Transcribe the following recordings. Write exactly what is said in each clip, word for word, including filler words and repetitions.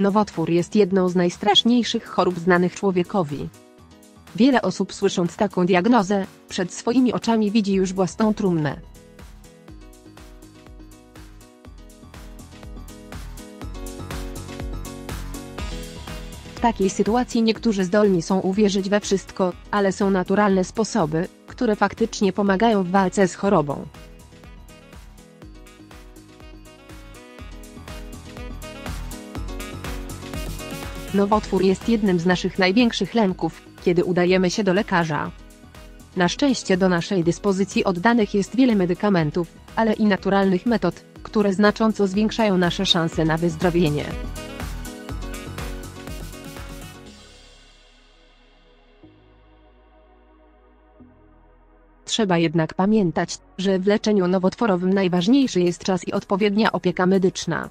Nowotwór jest jedną z najstraszniejszych chorób znanych człowiekowi. Wiele osób, słysząc taką diagnozę, przed swoimi oczami widzi już własną trumnę. W takiej sytuacji niektórzy zdolni są uwierzyć we wszystko, ale są naturalne sposoby, które faktycznie pomagają w walce z chorobą. Nowotwór jest jednym z naszych największych lęków, kiedy udajemy się do lekarza. Na szczęście do naszej dyspozycji oddanych jest wiele medykamentów, ale i naturalnych metod, które znacząco zwiększają nasze szanse na wyzdrowienie. Trzeba jednak pamiętać, że w leczeniu nowotworowym najważniejszy jest czas i odpowiednia opieka medyczna.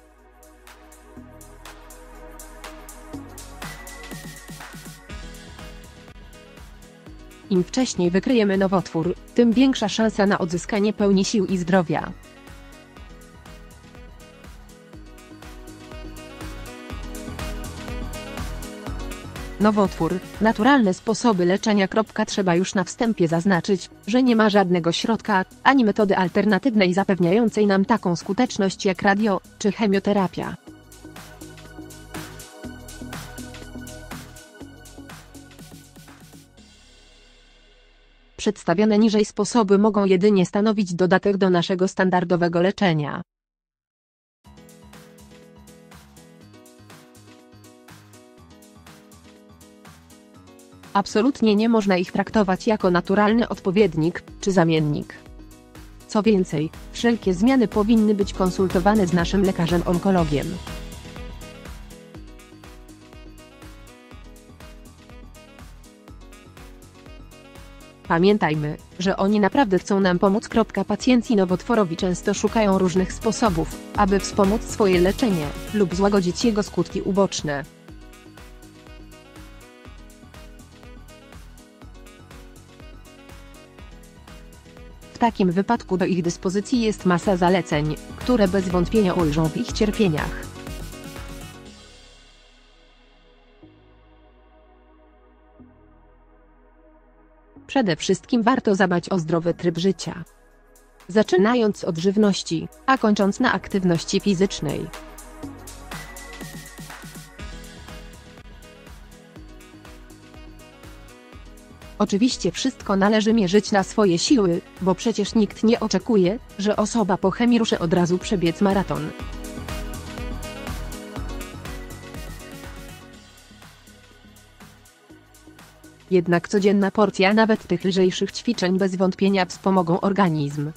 Im wcześniej wykryjemy nowotwór, tym większa szansa na odzyskanie pełni sił i zdrowia. Nowotwór – naturalne sposoby leczenia. Trzeba już na wstępie zaznaczyć, że nie ma żadnego środka, ani metody alternatywnej zapewniającej nam taką skuteczność jak radio, czy chemioterapia. Przedstawione niżej sposoby mogą jedynie stanowić dodatek do naszego standardowego leczenia. Absolutnie nie można ich traktować jako naturalny odpowiednik, czy zamiennik. Co więcej, wszelkie zmiany powinny być konsultowane z naszym lekarzem onkologiem. Pamiętajmy, że oni naprawdę chcą nam pomóc. Pacjenci nowotworowi często szukają różnych sposobów, aby wspomóc swoje leczenie lub złagodzić jego skutki uboczne. W takim wypadku do ich dyspozycji jest masa zaleceń, które bez wątpienia ulżą w ich cierpieniach. Przede wszystkim warto zadbać o zdrowy tryb życia, zaczynając od żywności, a kończąc na aktywności fizycznej. Oczywiście wszystko należy mierzyć na swoje siły, bo przecież nikt nie oczekuje, że osoba po chemii ruszy od razu przebiec maraton. Jednak codzienna porcja nawet tych lżejszych ćwiczeń bez wątpienia wspomogą organizm.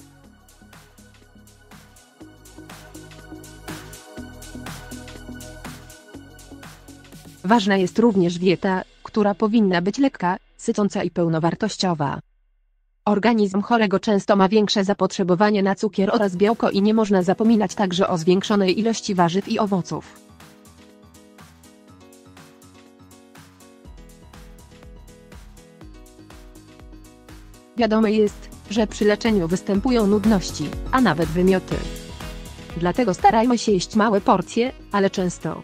Ważna jest również dieta, która powinna być lekka, sycąca i pełnowartościowa. Organizm chorego często ma większe zapotrzebowanie na cukier oraz białko i nie można zapominać także o zwiększonej ilości warzyw i owoców. Wiadomo jest, że przy leczeniu występują nudności, a nawet wymioty. Dlatego starajmy się jeść małe porcje, ale często.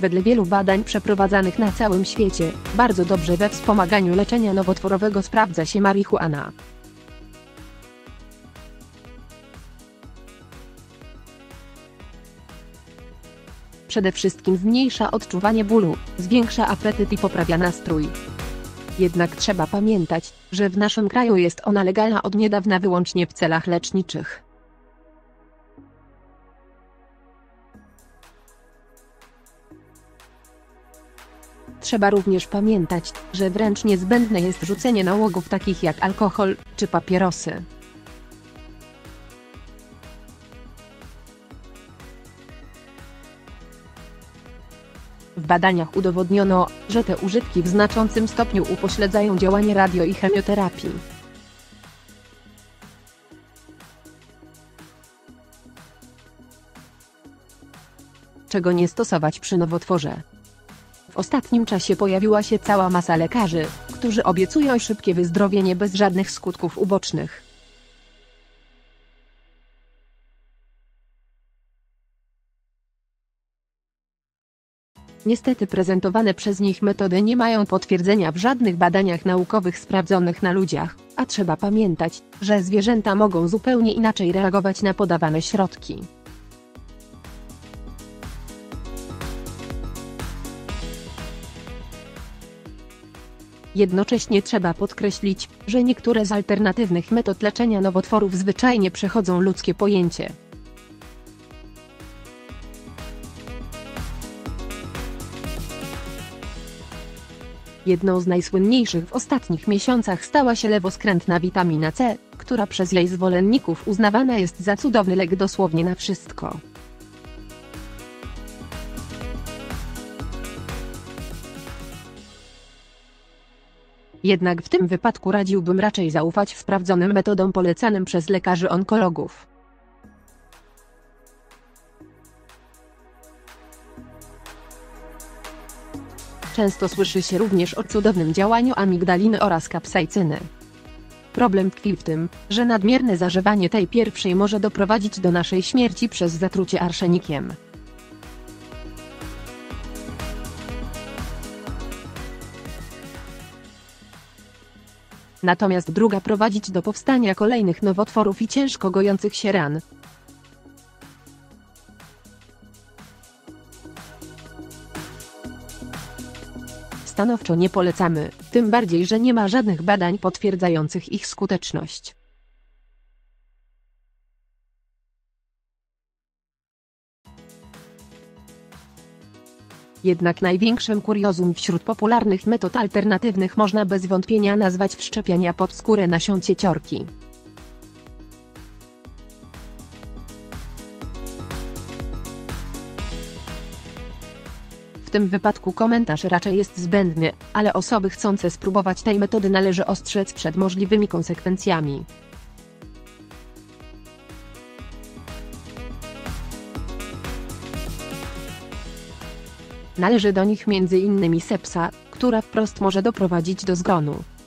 Wedle wielu badań przeprowadzanych na całym świecie, bardzo dobrze we wspomaganiu leczenia nowotworowego sprawdza się marihuana. Przede wszystkim zmniejsza odczuwanie bólu, zwiększa apetyt i poprawia nastrój. Jednak trzeba pamiętać, że w naszym kraju jest ona legalna od niedawna wyłącznie w celach leczniczych. Trzeba również pamiętać, że wręcz niezbędne jest rzucenie nałogów takich jak alkohol czy papierosy. W badaniach udowodniono, że te użytki w znaczącym stopniu upośledzają działanie radio i chemioterapii. Czego nie stosować przy nowotworze? W ostatnim czasie pojawiła się cała masa lekarzy, którzy obiecują szybkie wyzdrowienie bez żadnych skutków ubocznych. Niestety prezentowane przez nich metody nie mają potwierdzenia w żadnych badaniach naukowych sprawdzonych na ludziach, a trzeba pamiętać, że zwierzęta mogą zupełnie inaczej reagować na podawane środki. Jednocześnie trzeba podkreślić, że niektóre z alternatywnych metod leczenia nowotworów zwyczajnie przechodzą ludzkie pojęcie. Jedną z najsłynniejszych w ostatnich miesiącach stała się lewoskrętna witamina C, która przez jej zwolenników uznawana jest za cudowny lek dosłownie na wszystko. Jednak w tym wypadku radziłbym raczej zaufać sprawdzonym metodom polecanym przez lekarzy onkologów. Często słyszy się również o cudownym działaniu amigdaliny oraz kapsaicyny. Problem tkwi w tym, że nadmierne zażywanie tej pierwszej może doprowadzić do naszej śmierci przez zatrucie arszenikiem. Natomiast druga prowadzić do powstania kolejnych nowotworów i ciężko gojących się ran. Stanowczo nie polecamy, tym bardziej, że nie ma żadnych badań potwierdzających ich skuteczność. Jednak największym kuriozum wśród popularnych metod alternatywnych można bez wątpienia nazwać wszczepiania pod skórę nasion cieciorki. W tym wypadku komentarz raczej jest zbędny, ale osoby chcące spróbować tej metody należy ostrzec przed możliwymi konsekwencjami. Należy do nich między innymi sepsa, która wprost może doprowadzić do zgonu.